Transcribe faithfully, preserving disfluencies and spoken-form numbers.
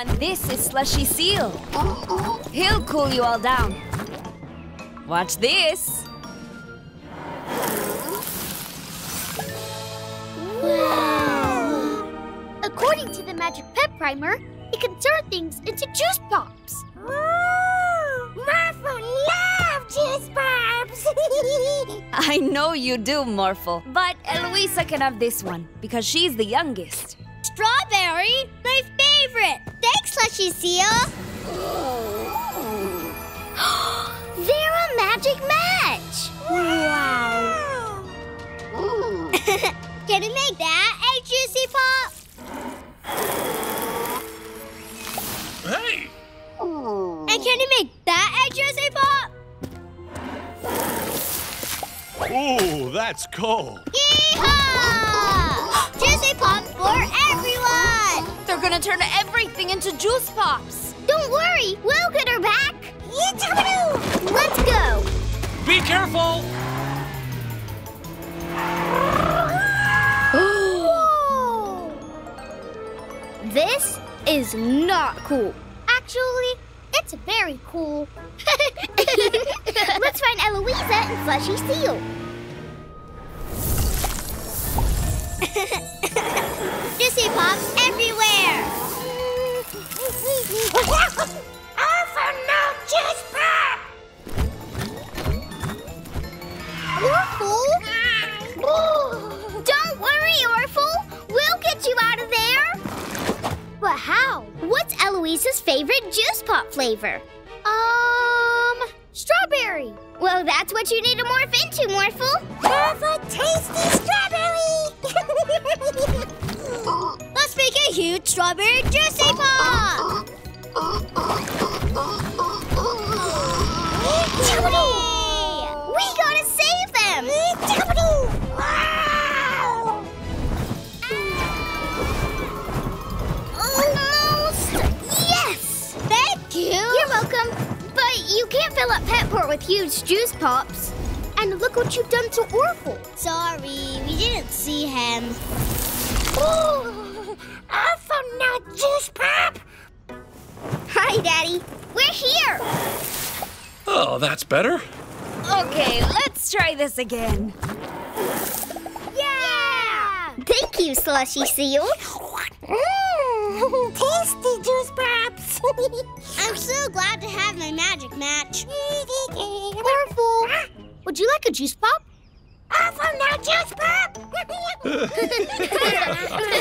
everyone. This is Slushy Seal. He'll cool you all down. Watch this. Wow! According to the magic pet primer, it can turn things into juice pops. Morphle loves juice pops! I know you do, Morphle. But Eloisa can have this one, because she's the youngest. Strawberry? My favorite! Thanks, Slushy Seal! They're a magic match! Wow! Can you make that a juicy pop? Hey! And can you make that a juicy pop? Ooh, that's cold! Yee-haw! Juicy pop for everyone! They're gonna turn everything into juice pops! Don't worry, we'll get her back! Yitabadoo! Let's go! Be careful! This is not cool. Actually, it's very cool. Let's find Eloisa and Slushy Seal. Juicy pops everywhere! Orful, no juice pop! Orful? Don't worry, Orful. We'll get you out of there. But how? What's Eloisa's favorite juice pop flavor? Um, strawberry. Well, that's what you need to morph into, Morphle. Have a tasty strawberry! Let's make a huge strawberry juicy pop! Chubby! We gotta save them! Chubby! Wow! You? You're welcome, but you can't fill up Petport with huge juice pops. And look what you've done to Orful. Sorry, we didn't see him. Ooh, Orful, not juice pop. Hi, Daddy. We're here. Oh, that's better. Okay, let's try this again. Yeah! Thank you, Slushy Seal. Mm, tasty juice pops! I'm so glad to have my magic match. Orful, would you like a juice pop? Orful, no juice pop!